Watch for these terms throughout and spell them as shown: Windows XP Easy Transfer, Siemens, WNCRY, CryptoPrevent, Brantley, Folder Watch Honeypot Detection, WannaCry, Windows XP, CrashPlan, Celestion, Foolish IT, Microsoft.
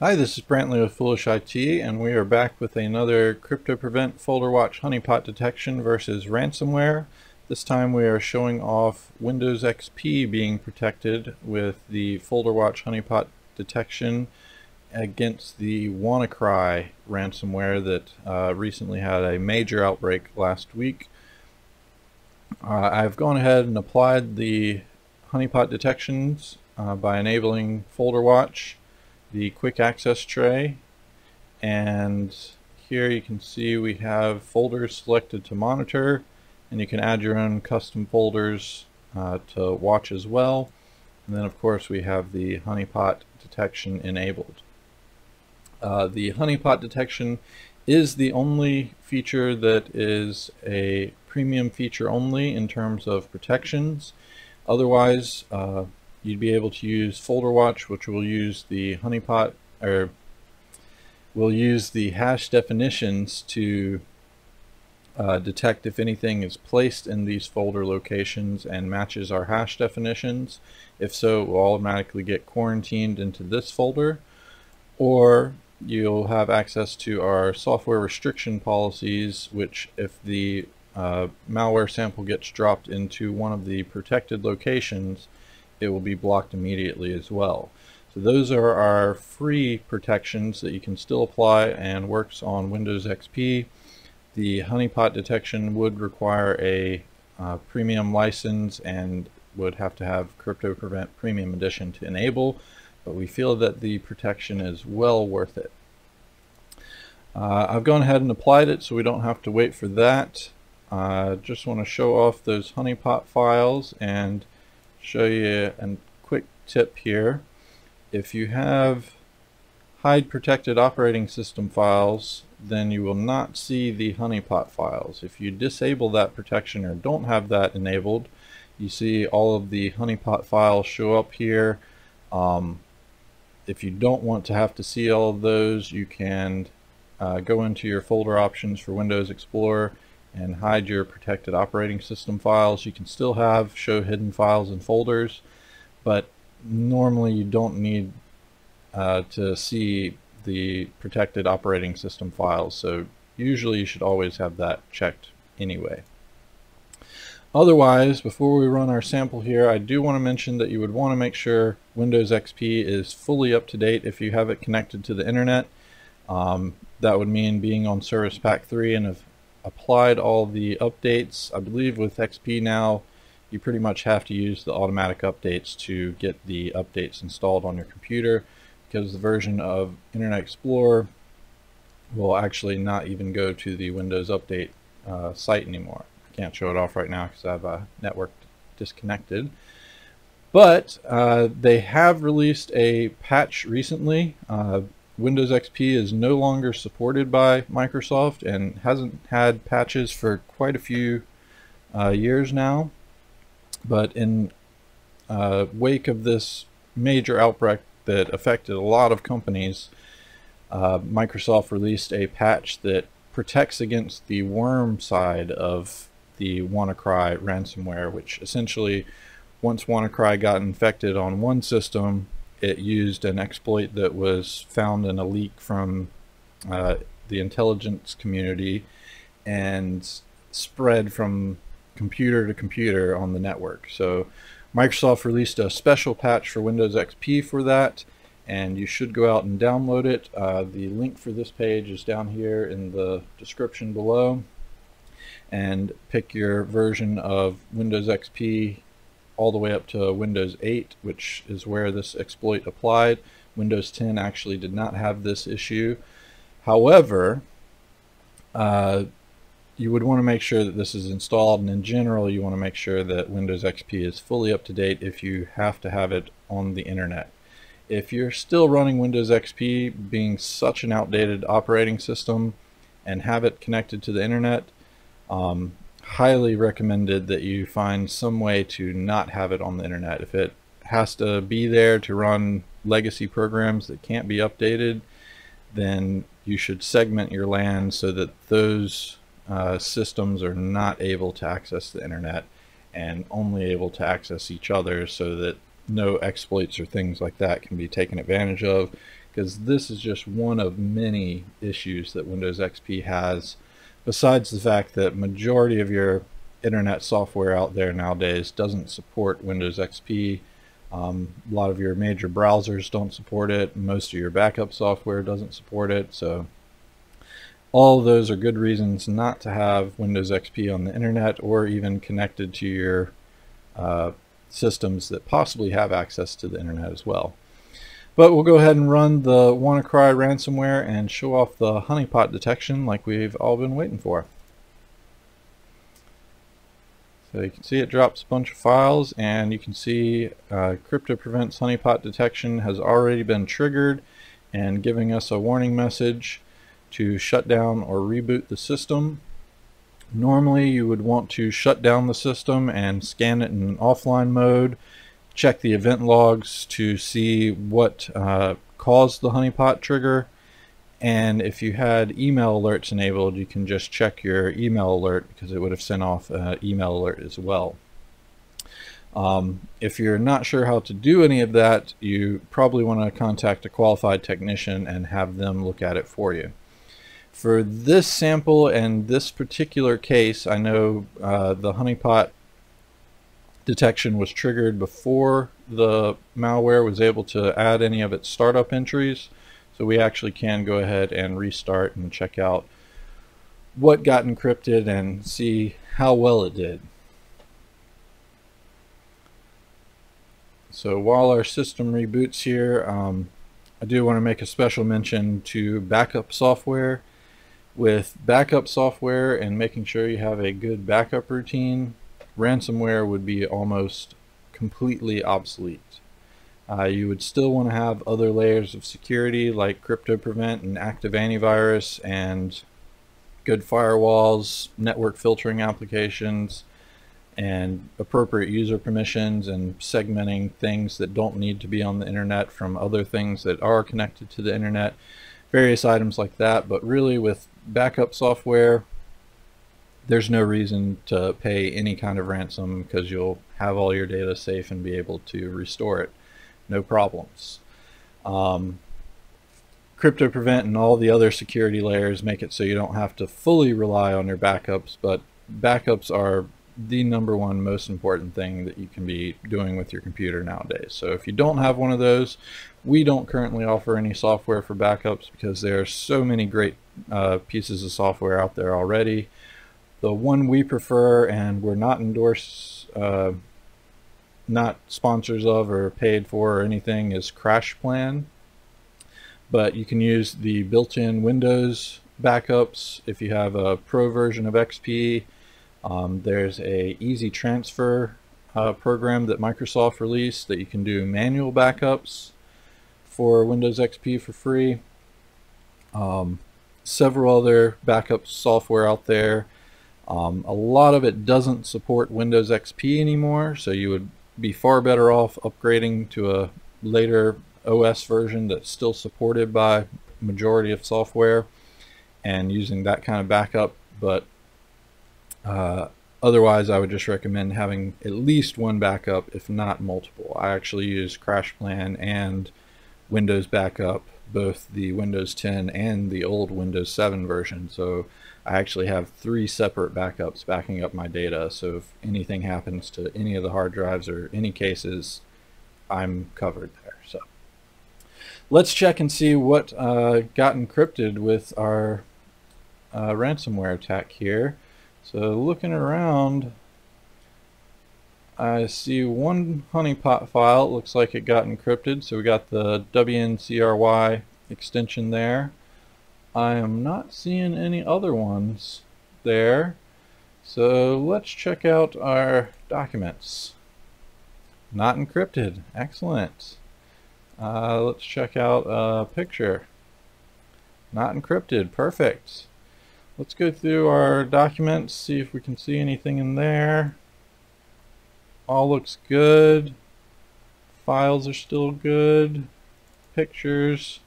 Hi, this is Brantley with Foolish IT, and we are back with another CryptoPrevent Folder Watch Honeypot Detection versus Ransomware. This time we are showing off Windows XP being protected with the Folder Watch Honeypot Detection against the WannaCry ransomware that recently had a major outbreak last week. I've gone ahead and applied the honeypot detections by enabling Folder Watch, the quick access tray, and here you can see we have folders selected to monitor, and you can add your own custom folders to watch as well. And then of course we have the honeypot detection enabled. The honeypot detection is the only feature that is a premium feature only in terms of protections. Otherwise, you'd be able to use Folder Watch, which will use the honeypot, or will use the hash definitions to detect if anything is placed in these folder locations and matches our hash definitions. If so, it will automatically get quarantined into this folder, or you'll have access to our software restriction policies, which if the malware sample gets dropped into one of the protected locations, it will be blocked immediately as well. So those are our free protections that you can still apply and works on Windows XP. The honeypot detection would require a premium license and would have to have CryptoPrevent Premium Edition to enable, but we feel that the protection is well worth it. I've gone ahead and applied it so we don't have to wait for that. Just want to show off those honeypot files and show you a quick tip here. If you have hide protected operating system files, then you will not see the honeypot files. If you disable that protection or don't have that enabled, you see all of the honeypot files show up here. If you don't want to have to see all of those, you can go into your folder options for Windows Explorer and hide your protected operating system files. You can still have show hidden files and folders, but normally you don't need to see the protected operating system files, so usually you should always have that checked anyway. Otherwise, before we run our sample here, I do want to mention that you would want to make sure Windows XP is fully up to date if you have it connected to the internet. That would mean being on Service Pack 3 and have applied all the updates. I believe with XP now you pretty much have to use the automatic updates to get the updates installed on your computer, because the version of Internet Explorer will actually not even go to the Windows Update site anymore. I can't show it off right now because I have a network disconnected. But they have released a patch recently. Windows XP is no longer supported by Microsoft and hasn't had patches for quite a few years now. But in wake of this major outbreak that affected a lot of companies, Microsoft released a patch that protects against the worm side of the WannaCry ransomware, which essentially, once WannaCry got infected on one system, it used an exploit that was found in a leak from the intelligence community and spread from computer to computer on the network. So Microsoft released a special patch for Windows XP for that, and you should go out and download it. The link for this page is down here in the description below, and pick your version of Windows XP all the way up to Windows 8, which is where this exploit applied. Windows 10 actually did not have this issue. However, you would want to make sure that this is installed, and in general you want to make sure that Windows XP is fully up to date if you have to have it on the internet. If you're still running Windows XP, being such an outdated operating system, and have it connected to the internet, highly recommended that you find some way to not have it on the internet. If it has to be there to run legacy programs that can't be updated, then you should segment your LAN so that those systems are not able to access the internet and only able to access each other, so that no exploits or things like that can be taken advantage of, because this is just one of many issues that Windows XP has, besides the fact that majority of your internet software out there nowadays doesn't support Windows XP. A lot of your major browsers don't support it. Most of your backup software doesn't support it. So all those are good reasons not to have Windows XP on the internet or even connected to your systems that possibly have access to the internet as well. But we'll go ahead and run the WannaCry ransomware and show off the honeypot detection like we've all been waiting for. So you can see it drops a bunch of files, and you can see CryptoPrevent's honeypot detection has already been triggered and giving us a warning message to shut down or reboot the system. Normally you would want to shut down the system and scan it in offline mode, check the event logs to see what caused the honeypot trigger, and if you had email alerts enabled, you can just check your email alert because it would have sent off an email alert as well. If you're not sure how to do any of that, you probably want to contact a qualified technician and have them look at it for you. For this sample and this particular case, I know the honeypot detection was triggered before the malware was able to add any of its startup entries. So we actually can go ahead and restart and check out what got encrypted and see how well it did. So while our system reboots here, I do want to make a special mention to backup software. With backup software and making sure you have a good backup routine, ransomware would be almost completely obsolete. You would still want to have other layers of security like CryptoPrevent and active antivirus and good firewalls, network filtering applications, and appropriate user permissions, and segmenting things that don't need to be on the internet from other things that are connected to the internet, various items like that. But really, with backup software, there's no reason to pay any kind of ransom because you'll have all your data safe and be able to restore it. No problems. CryptoPrevent and all the other security layers make it so you don't have to fully rely on your backups, but backups are the #1 most important thing that you can be doing with your computer nowadays. So if you don't have one of those, we don't currently offer any software for backups because there are so many great pieces of software out there already. The one we prefer, and we're not endorsed, not sponsors of or paid for or anything, is CrashPlan. But you can use the built-in Windows backups if you have a pro version of XP. There's a easy transfer program that Microsoft released that you can do manual backups for Windows XP for free. Several other backup software out there. A lot of it doesn't support Windows XP anymore, so you would be far better off upgrading to a later OS version that's still supported by majority of software and using that kind of backup. But otherwise, I would just recommend having at least one backup, if not multiple. I actually use CrashPlan and Windows Backup, both the Windows 10 and the old Windows 7 version. So I actually have 3 separate backups backing up my data, so if anything happens to any of the hard drives or any cases, I'm covered there. So let's check and see what got encrypted with our ransomware attack here. So looking around, I see one honeypot file. It looks like it got encrypted, so we got the WNCRY extension there. I am not seeing any other ones there, so let's check out our documents. Not encrypted, excellent. Let's check out a picture. Not encrypted, perfect. Let's go through our documents, see if we can see anything in there. All looks good. Files are still good. Pictures,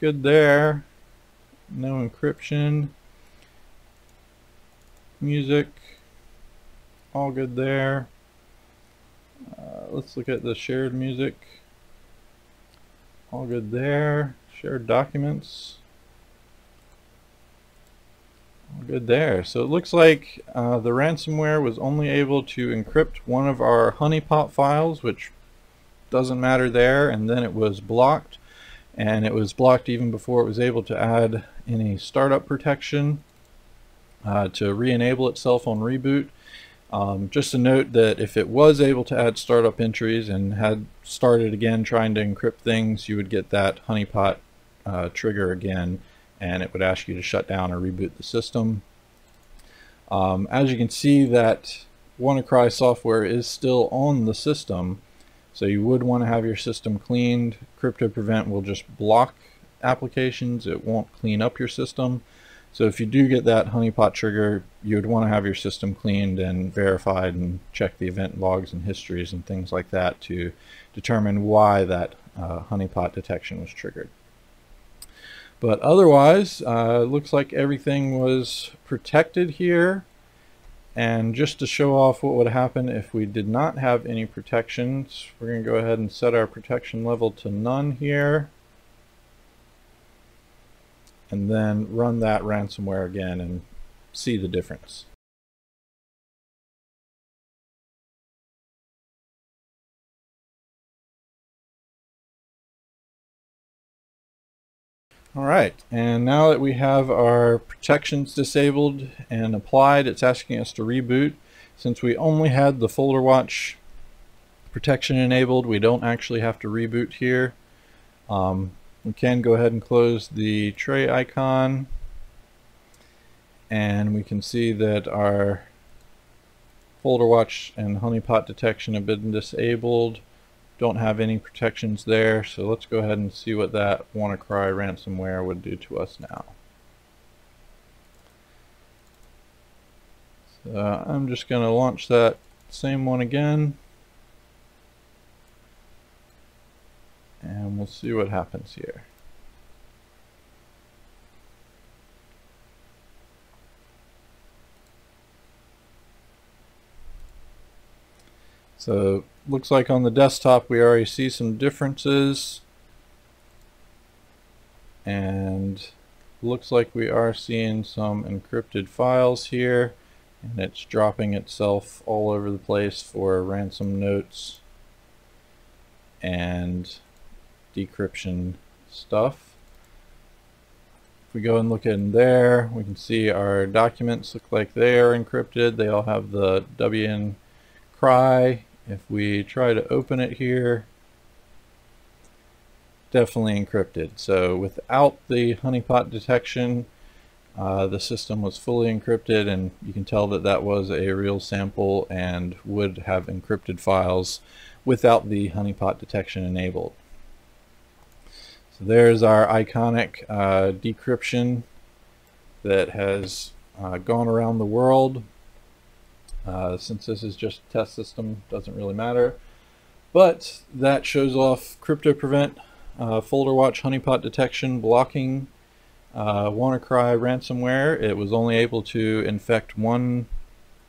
good there. No encryption. Music, all good there. Let's look at the shared music. all good there. Shared documents, all good there. So it looks like the ransomware was only able to encrypt one of our honeypot files, which doesn't matter there, and then it was blocked. And it was blocked even before it was able to add any startup protection to re-enable itself on reboot. Just a note that if it was able to add startup entries and had started again trying to encrypt things, you would get that honeypot trigger again, and it would ask you to shut down or reboot the system. As you can see, that WannaCry software is still on the system. So you would want to have your system cleaned. CryptoPrevent will just block applications. It won't clean up your system. So if you do get that honeypot trigger, you would want to have your system cleaned and verified and check the event logs and histories and things like that to determine why that honeypot detection was triggered. But otherwise, looks like everything was protected here. And just to show off what would happen if we did not have any protections, we're going to go ahead and set our protection level to none here. And then run that ransomware again and see the difference. All right, and now that we have our protections disabled and applied, it's asking us to reboot. Since we only had the Folder Watch protection enabled, we don't actually have to reboot here. We can go ahead and close the tray icon, and we can see that our Folder Watch and honeypot detection have been disabled. Don't have any protections there, so let's go ahead and see what that WannaCry ransomware would do to us now. So I'm just going to launch that same one again, and we'll see what happens here. So looks like on the desktop we already see some differences, and looks like we are seeing some encrypted files here, and it's dropping itself all over the place for ransom notes and decryption stuff. If we go and look in there, we can see our documents look like they are encrypted. They all have the WannaCry. If we try to open it here, definitely encrypted. So without the honeypot detection, the system was fully encrypted, and you can tell that that was a real sample and would have encrypted files without the honeypot detection enabled. So there's our iconic decryption that has gone around the world. Since this is just a test system, doesn't really matter. But that shows off CryptoPrevent, Folder Watch Honeypot Detection blocking WannaCry ransomware. It was only able to encrypt one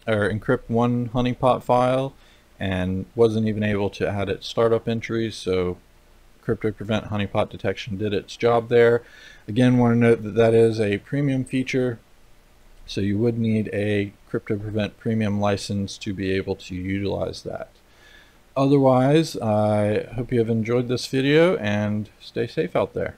honeypot file, and wasn't even able to add its startup entries. So CryptoPrevent Honeypot Detection did its job there. Again, want to note that that is a premium feature. So you would need a CryptoPrevent premium license to be able to utilize that. Otherwise, I hope you have enjoyed this video, and stay safe out there.